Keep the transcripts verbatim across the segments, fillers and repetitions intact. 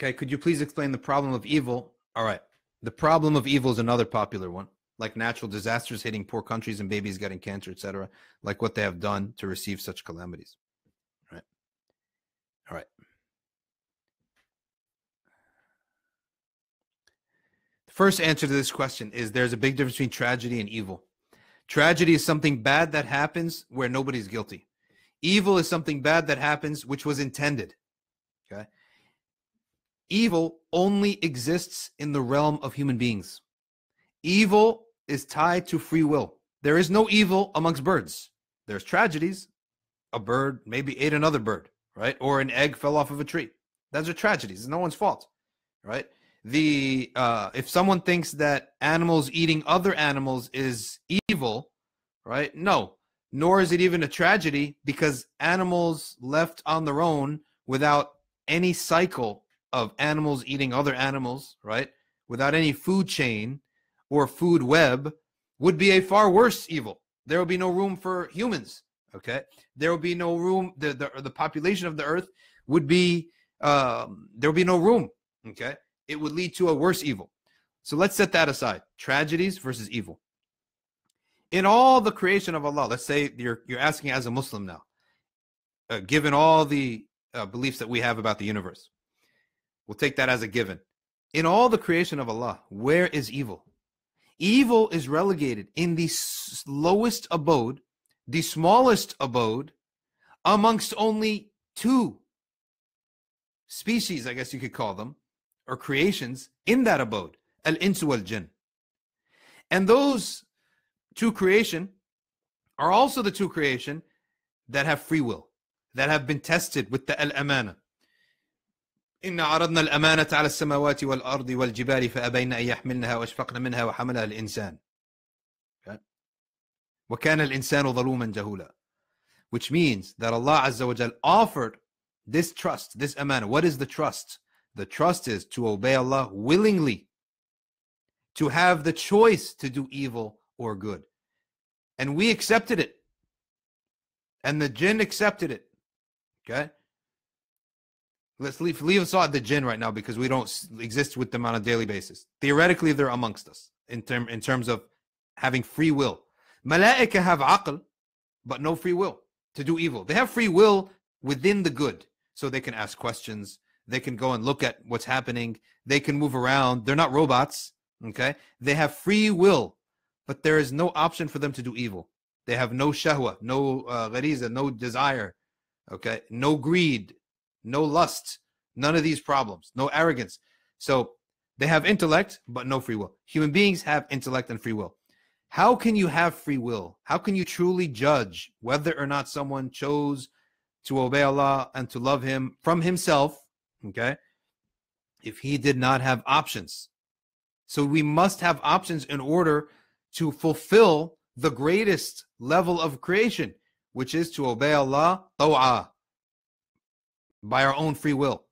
Okay, could you please explain the problem of evil? All right. The problem of evil is another popular one, like natural disasters hitting poor countries and babies getting cancer, et cetera, like what they have done to receive such calamities. All right. All right. The first answer to this question is there's a big difference between tragedy and evil. Tragedy is something bad that happens where nobody's guilty. Evil is something bad that happens which was intended. Okay. Evil only exists in the realm of human beings. Evil is tied to free will. There is no evil amongst birds. There's tragedies. A bird maybe ate another bird, right? Or an egg fell off of a tree. Those are tragedies. It's no one's fault, right? The uh, if someone thinks that animals eating other animals is evil, right? No, nor is it even a tragedy, because animals left on their own without any cycle of animals eating other animals, right, without any food chain or food web, would be a far worse evil. There will be no room for humans, okay? There will be no room, the, the, the population of the earth would be, um, there will be no room, okay? It would lead to a worse evil. So let's set that aside, tragedies versus evil. In all the creation of Allah, let's say you're, you're asking as a Muslim now, uh, given all the uh, beliefs that we have about the universe, we'll take that as a given. In all the creation of Allah, where is evil? Evil is relegated in the lowest abode, the smallest abode, amongst only two species, I guess you could call them, or creations in that abode, al-insu wal-jinn. And those two creation are also the two creation that have free will, that have been tested with the al-amana. إِنَّ عَرَضْنَا الْأَمَانَةَ عَلَى السَّمَاوَاتِ وَالْأَرْضِ وَالْجِبَالِ فَأَبَيْنَ أَنْ يَحْمِلْنَهَا وَأَشْفَقْنَ مِنْهَا وَحَمَلَهَا الْإِنسَانُ. Okay. وَكَانَ الْإِنسَانُ ظَلُومًا جَهُولًا. Which means that Allah Azza wa Jal offered this trust, this amana. What is the trust? The trust is to obey Allah willingly, to have the choice to do evil or good. And we accepted it. And the jinn accepted it. Okay? Let's leave, leave us out the jinn right now, because we don't exist with them on a daily basis. Theoretically, they're amongst us in, term, in terms of having free will. Mala'ika have aql, but no free will to do evil. They have free will within the good. So they can ask questions. They can go and look at what's happening. They can move around. They're not robots, okay? They have free will, but there is no option for them to do evil. They have no shahwah, no uh, ghariza, no desire, okay? No greed. No lust, none of these problems, no arrogance. So they have intellect, but no free will. Human beings have intellect and free will. How can you have free will? How can you truly judge whether or not someone chose to obey Allah and to love him from himself, okay, if he did not have options? So we must have options in order to fulfill the greatest level of creation, which is to obey Allah, taw'ah, by our own free will,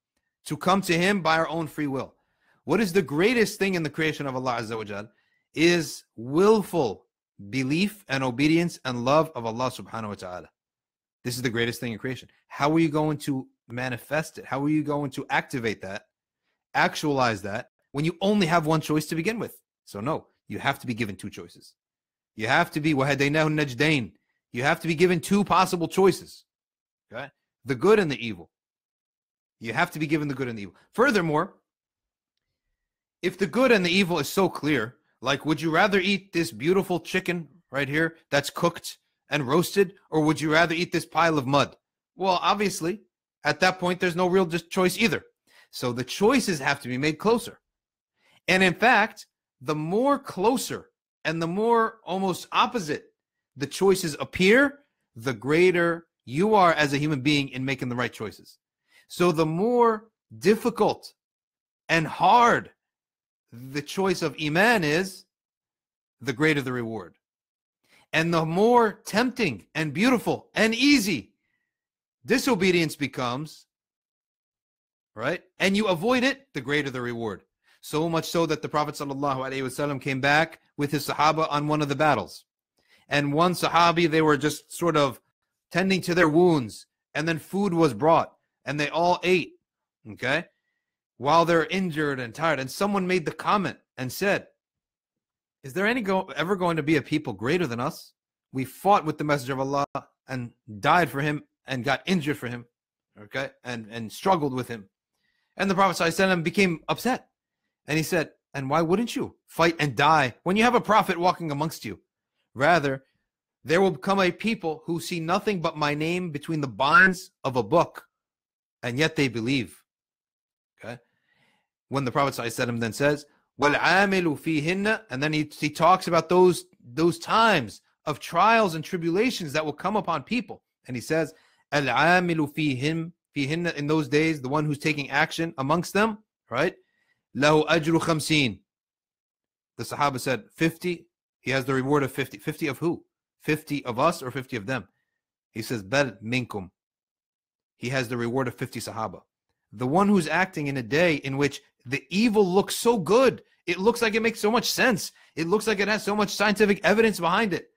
to come to him by our own free will. What is the greatest thing in the creation of Allah Azza wa Jal is willful belief and obedience and love of Allah subhanahu wa ta'ala. This is the greatest thing in creation. How are you going to manifest it? How are you going to activate that, actualize that, when you only have one choice to begin with? So no, you have to be given two choices. You have to be وَهَدَيْنَاهُ النَّجْدَيْنِ. You have to be given two possible choices, okay? The good and the evil. You have to be given the good and the evil. Furthermore, if the good and the evil is so clear, like, would you rather eat this beautiful chicken right here that's cooked and roasted, or would you rather eat this pile of mud? Well, obviously, at that point, there's no real choice either. So the choices have to be made closer. And in fact, the more closer and the more almost opposite the choices appear, the greater you are as a human being in making the right choices. So the more difficult and hard the choice of iman is, the greater the reward. And the more tempting and beautiful and easy disobedience becomes, right? And you avoid it, the greater the reward. So much so that the Prophet Sallallahu Alaihi Wasallam came back with his Sahaba on one of the battles. And one Sahabi, they were just sort of tending to their wounds, and then food was brought. And they all ate, okay? while they're injured and tired. And someone made the comment and said, is there any go ever going to be a people greater than us? We fought with the Messenger of Allah and died for him and got injured for him, okay, and, and struggled with him. And the Prophet ﷺ became upset. And he said, and why wouldn't you fight and die when you have a prophet walking amongst you? Rather, there will become a people who see nothing but my name between the binds of a book, and yet they believe. Okay? When the Prophet ﷺ then says, وَالْعَامِلُ فِيهِنَّ, and then he, he talks about those, those times of trials and tribulations that will come upon people. And he says, al-amilu fihim, fihinna, in those days, the one who's taking action amongst them, right? Lahu ajru khamseen. The Sahaba said, fifty, he has the reward of fifty. fifty of who? fifty of us or fifty of them? He says, bal minkum. He has the reward of fifty Sahaba. The one who's acting in a day in which the evil looks so good, it looks like it makes so much sense, it looks like it has so much scientific evidence behind it,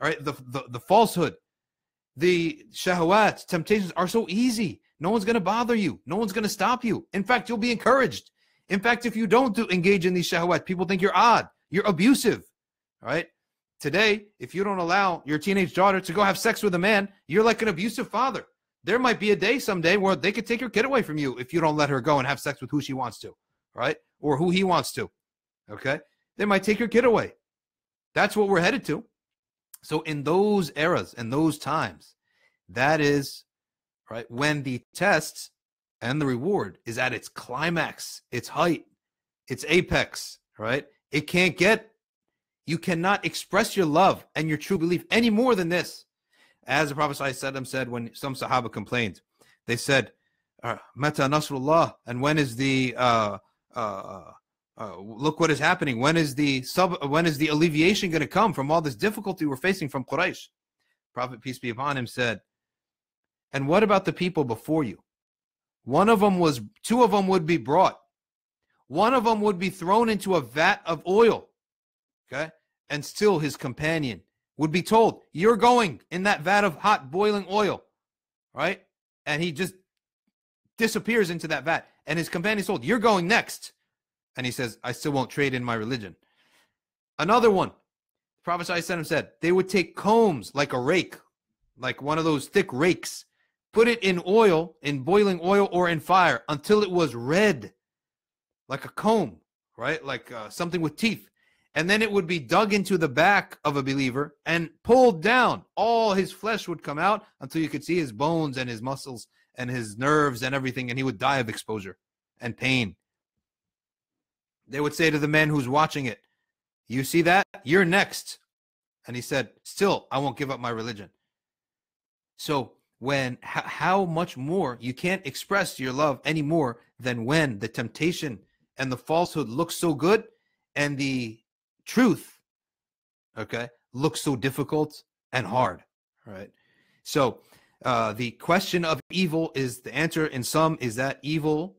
all right? The, the, the falsehood, the shahwat, temptations are so easy. No one's going to bother you. No one's going to stop you. In fact, you'll be encouraged. In fact, if you don't do, engage in these shahwat, people think you're odd. You're abusive. All right? Today, if you don't allow your teenage daughter to go have sex with a man, you're like an abusive father. There might be a day someday where they could take your kid away from you if you don't let her go and have sex with who she wants to, right? Or who he wants to, okay? They might take your kid away. That's what we're headed to. So in those eras and those times, that is right when the test and the reward is at its climax, its height, its apex, right? It can't get, you cannot express your love and your true belief any more than this. As the Prophet ﷺ said when some Sahaba complained, they said, Mata Nasrullah, and when is the, uh, uh, Uh, look what is happening. When is the sub? When is the alleviation going to come from all this difficulty we're facing from Quraysh? Prophet, peace be upon him, said, and what about the people before you? One of them was, two of them would be brought. One of them would be thrown into a vat of oil, okay? And still his companion would be told, you're going in that vat of hot boiling oil, right? And he just disappears into that vat. And his companion is told, you're going next. And he says, I still won't trade in my religion. Another one, the Prophet ﷺ said, they would take combs like a rake, like one of those thick rakes, put it in oil, in boiling oil or in fire until it was red, like a comb, right? Like uh, something with teeth. And then it would be dug into the back of a believer and pulled down. All his flesh would come out until you could see his bones and his muscles and his nerves and everything. And he would die of exposure and pain. They would say to the man who's watching it, you see that? You're next. And he said, still, I won't give up my religion. So when, how much more, you can't express your love any more than when the temptation and the falsehood looks so good and the truth, okay, looks so difficult and hard, right? So uh, the question of evil is, the answer in some is that evil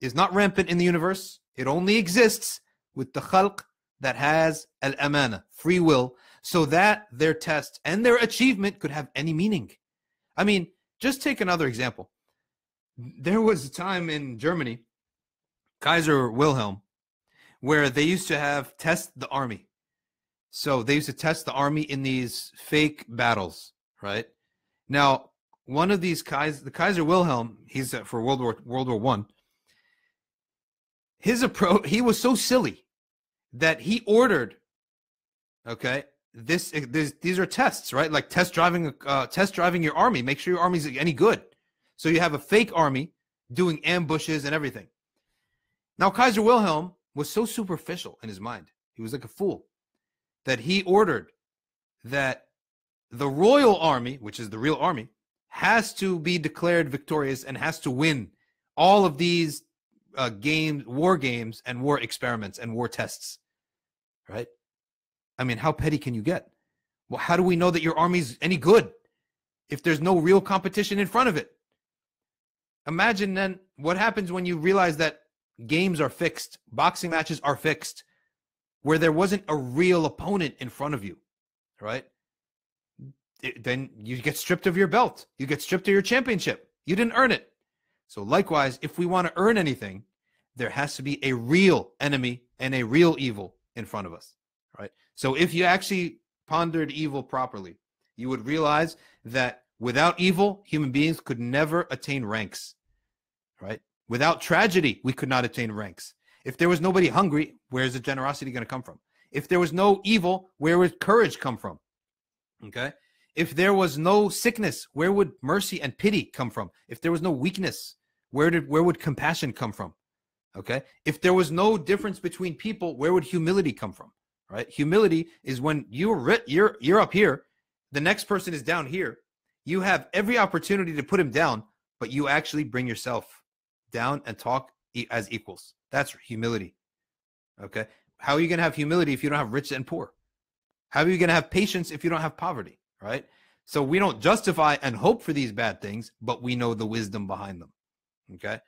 is not rampant in the universe. It only exists with the khalq that has al-amana, free will, so that their test and their achievement could have any meaning. I mean, just take another example. There was a time in Germany, Kaiser Wilhelm, where they used to have test the army. So they used to test the army in these fake battles, right? Now, one of these Kaiser, the Kaiser Wilhelm, he's for World War World War One. His approach, he was so silly that he ordered, okay, this, this these are tests, right? Like test driving, uh, test driving your army. Make sure your army's any good. So you have a fake army doing ambushes and everything. Now, Kaiser Wilhelm was so superficial in his mind. He was like a fool that he ordered that the royal army, which is the real army, has to be declared victorious and has to win all of these Uh, games, war games, and war experiments and war tests, right? I mean, how petty can you get? Well, how do we know that your army's any good if there's no real competition in front of it? Imagine then what happens when you realize that games are fixed, boxing matches are fixed, where there wasn't a real opponent in front of you, right? It, then you get stripped of your belt. You get stripped of your championship. You didn't earn it. So likewise, if we want to earn anything, there has to be a real enemy and a real evil in front of us, right? So if you actually pondered evil properly, you would realize that without evil, human beings could never attain ranks, right? Without tragedy, we could not attain ranks. If there was nobody hungry, where's the generosity going to come from? If there was no evil, where would courage come from? Okay? If there was no sickness, where would mercy and pity come from? If there was no weakness, where did where would compassion come from? Okay? If there was no difference between people, where would humility come from? Right? Humility is when you're you're you're up here, the next person is down here. You have every opportunity to put him down, but you actually bring yourself down and talk as equals. That's humility. Okay? How are you going to have humility if you don't have rich and poor? How are you going to have patience if you don't have poverty, right? So we don't justify and hope for these bad things, but we know the wisdom behind them, okay?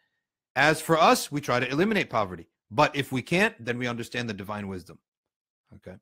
As for us, we try to eliminate poverty, but if we can't, then we understand the divine wisdom, okay?